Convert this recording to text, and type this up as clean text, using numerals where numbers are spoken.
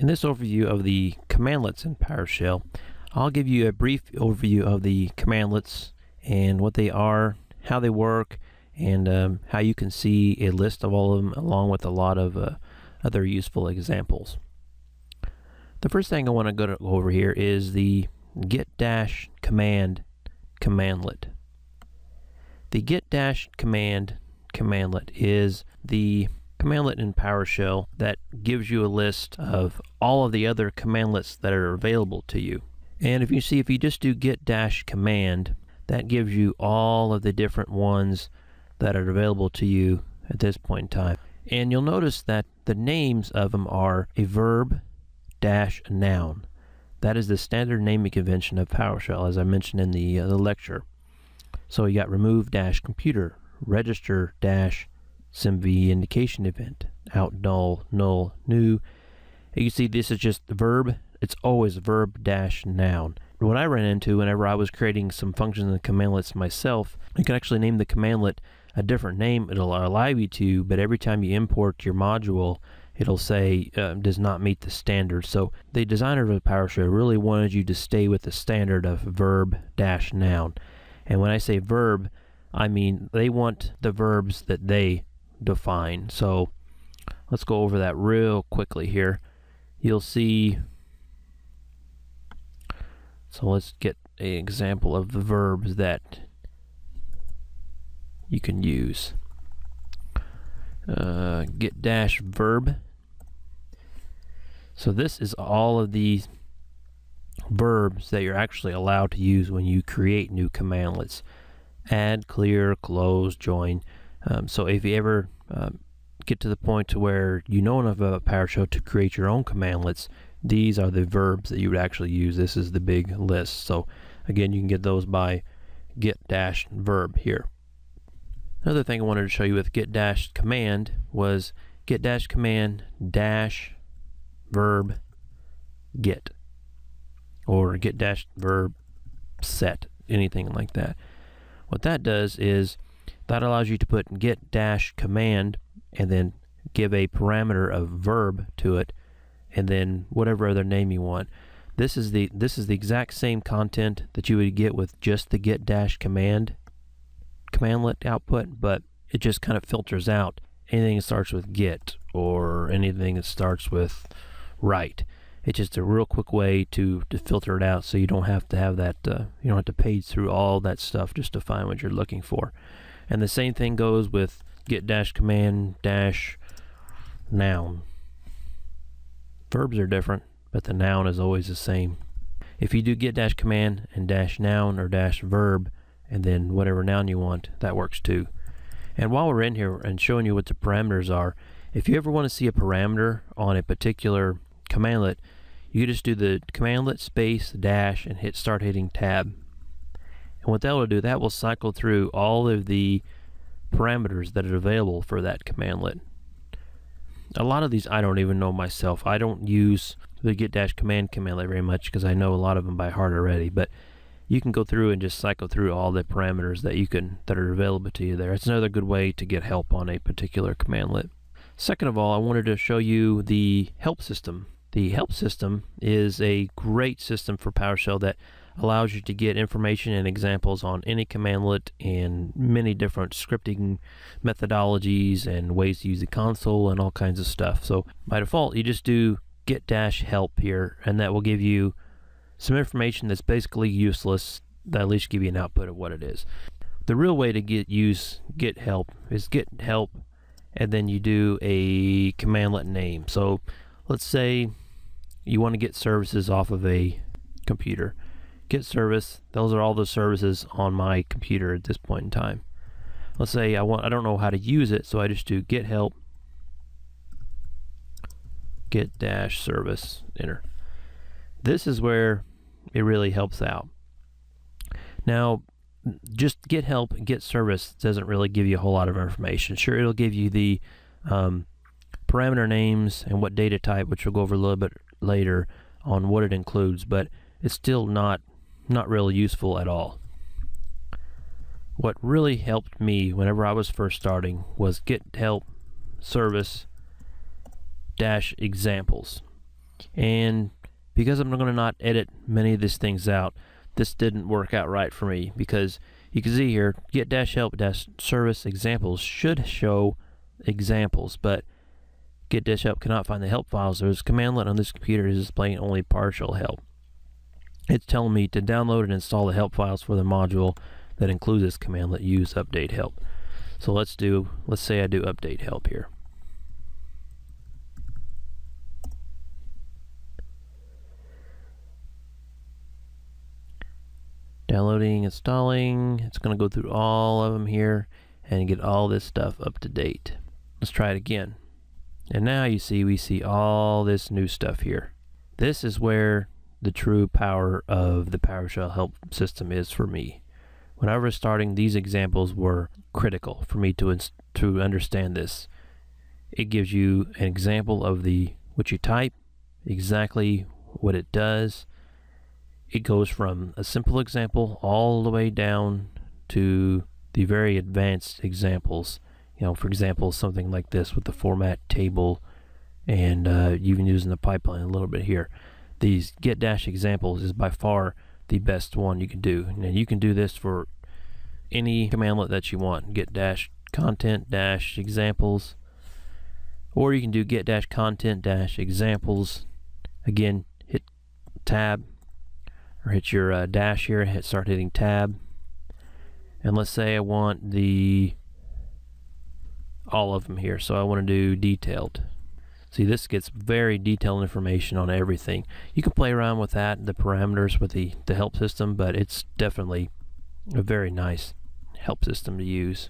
In this overview of the commandlets in PowerShell, I'll give you a brief overview of the commandlets and what they are, how they work, and how you can see a list of all of them along with a lot of other useful examples. The first thing I want to go over here is the Get-Command commandlet. The Get-Command commandlet is the commandlet in PowerShell that gives you a list of all of the other commandlets that are available to you. And if you see, if you just do Get-Command, that gives you all of the different ones that are available to you at this point in time. And you'll notice that the names of them are a verb dash a noun. That is the standard naming convention of PowerShell, as I mentioned in the lecture. So you got remove dash computer, register dash cmv indication event, out null, null, new. And you see this is just the verb. It's always verb dash noun. What I ran into whenever I was creating some functions and commandlets myself, you can actually name the commandlet a different name. It'll allow you to, but every time you import your module, it'll say does not meet the standard. So the designer of PowerShell really wanted you to stay with the standard of verb-noun. And when I say verb, I mean they want the verbs that they define. So let's go over that real quickly here. You'll see, so let's get an example of the verbs that you can use. Get-verb. So this is all of the verbs that you're actually allowed to use when you create new commandlets. Add, clear, close, join. So if you ever get to the point to where you know enough about PowerShell to create your own commandlets, these are the verbs that you would actually use. This is the big list. So again, you can get those by Get-Verb here. Another thing I wanted to show you with Get-Command was Get-Command verb get, or Get-Verb set, anything like that. What that does is that allows you to put Get-Command and then give a parameter of verb to it, and then whatever other name you want. This is the exact same content that you would get with just the Get-Command commandlet output, but it just kind of filters out anything that starts with get or anything that starts with write. It's just a real quick way to filter it out, so you don't have to have that you don't have to page through all that stuff just to find what you're looking for. And the same thing goes with Get-Command noun. Verbs are different, but the noun is always the same. If you do Get-Command and noun or verb and then whatever noun you want, that works too. And while we're in here and showing you what the parameters are, if you ever want to see a parameter on a particular commandlet, you just do the commandlet space dash and hit start hitting tab. And what that will do, that will cycle through all of the parameters that are available for that commandlet. A lot of these I don't even know myself. I don't use the Get-Command commandlet very much because I know a lot of them by heart already, but you can go through and just cycle through all the parameters that you can that are available to you there. It's another good way to get help on a particular commandlet. Second of all, I wanted to show you the help system. The help system is a great system for PowerShell that allows you to get information and examples on any commandlet and many different scripting methodologies and ways to use the console and all kinds of stuff. So by default, you just do Get-Help here, and that will give you some information that's basically useless, that at least give you an output of what it is. The real way to use Get-Help is Get-Help, and then you do a commandlet name. So let's say you want to get services off of a computer. Get-Service, those are all the services on my computer at this point in time. Let's say I don't know how to use it, so I just do Get-Help, Get-Service, enter. This is where it really helps out. Now, just Get-Help, Get-Service doesn't really give you a whole lot of information. Sure, it'll give you the parameter names and what data type, which we'll go over a little bit later on what it includes, but it's still not really useful at all. What really helped me whenever I was first starting was Get-Help Service -examples. And because I'm going to not edit many of these things out, this didn't work out right for me, because you can see here get-help-service examples should show examples, but get-help cannot find the help files. There's a commandlet on this computer is displaying only partial help. It's telling me to download and install the help files for the module that includes this commandlet, use Update-Help. So let's say I do Update-Help here. Downloading, installing, it's going to go through all of them here and get all this stuff up to date. Let's try it again. And now you see, we see all this new stuff here. This is where the true power of the PowerShell help system is for me. When I was starting, these examples were critical for me to understand this. It gives you an example of what you type, exactly what it does. It goes from a simple example all the way down to the very advanced examples. You know, for example, something like this with the format table, and even using the pipeline a little bit here. These get-examples is by far the best one you can do. And you can do this for any commandlet that you want. Get-content-examples, or you can do get-content-examples. Again, hit tab, or hit your dash here, start hitting tab, and let's say I want all of them here, so I want to do detailed. See, this gets very detailed information on everything. You can play around with that, the parameters with the help system, but it's definitely a very nice help system to use.